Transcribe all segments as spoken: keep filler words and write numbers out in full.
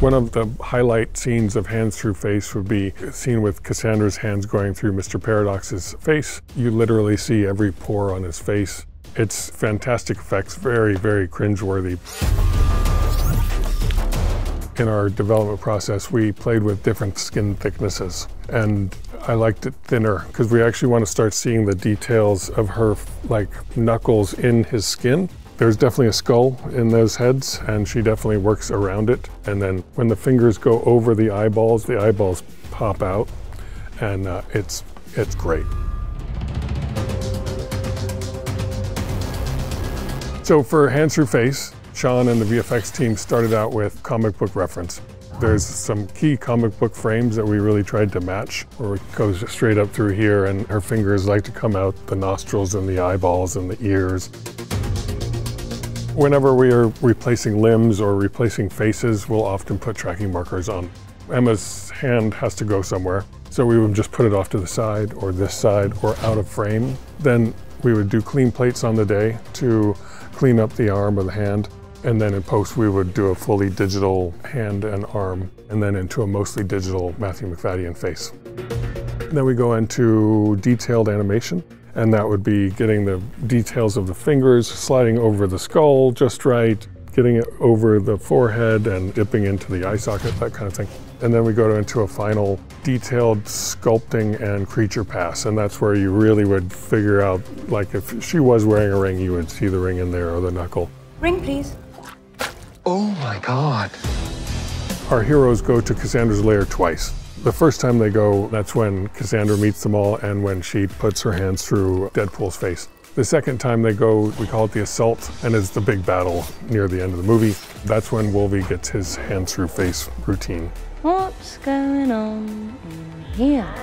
One of the highlight scenes of Hands Through Face would be a scene with Cassandra's hands going through Mister Paradox's face. You literally see every pore on his face. It's fantastic effects, very, very cringeworthy. In our development process, we played with different skin thicknesses, and I liked it thinner because we actually want to start seeing the details of her, like, knuckles in his skin. There's definitely a skull in those heads, and she definitely works around it. And then when the fingers go over the eyeballs, the eyeballs pop out, and uh, it's, it's great. So for Hands Through Face, Shawn and the V F X team started out with comic book reference. There's some key comic book frames that we really tried to match, where it goes straight up through here, and her fingers like to come out the nostrils and the eyeballs and the ears. Whenever we are replacing limbs or replacing faces, we'll often put tracking markers on. Emma's hand has to go somewhere, so we would just put it off to the side or this side or out of frame. Then we would do clean plates on the day to clean up the arm or the hand. And then in post, we would do a fully digital hand and arm, and then into a mostly digital Matthew McFadyen face. Then we go into detailed animation. And that would be getting the details of the fingers, sliding over the skull just right, getting it over the forehead and dipping into the eye socket, that kind of thing. And then we go into a final detailed sculpting and creature pass. And that's where you really would figure out, like, if she was wearing a ring, you would see the ring in there or the knuckle. Ring, please. Oh my God. Our heroes go to Cassandra's lair twice. The first time they go, that's when Cassandra meets them all and when she puts her hands through Deadpool's face. The second time they go, we call it the assault, and it's the big battle near the end of the movie. That's when Wolvie gets his hands through face routine. What's going on in here?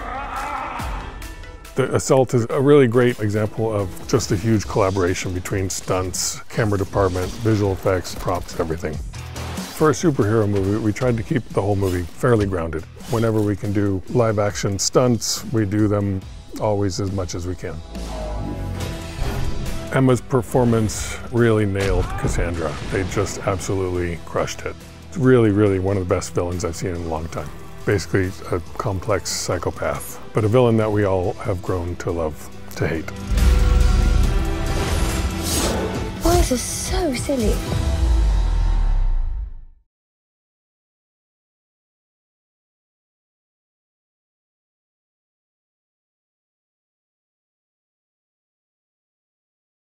The assault is a really great example of just a huge collaboration between stunts, camera department, visual effects, props, everything. For a superhero movie, we tried to keep the whole movie fairly grounded. Whenever we can do live action stunts, we do them always as much as we can. Emma's performance really nailed Cassandra. They just absolutely crushed it. It's really, really one of the best villains I've seen in a long time. Basically a complex psychopath, but a villain that we all have grown to love, to hate. Why is this so silly?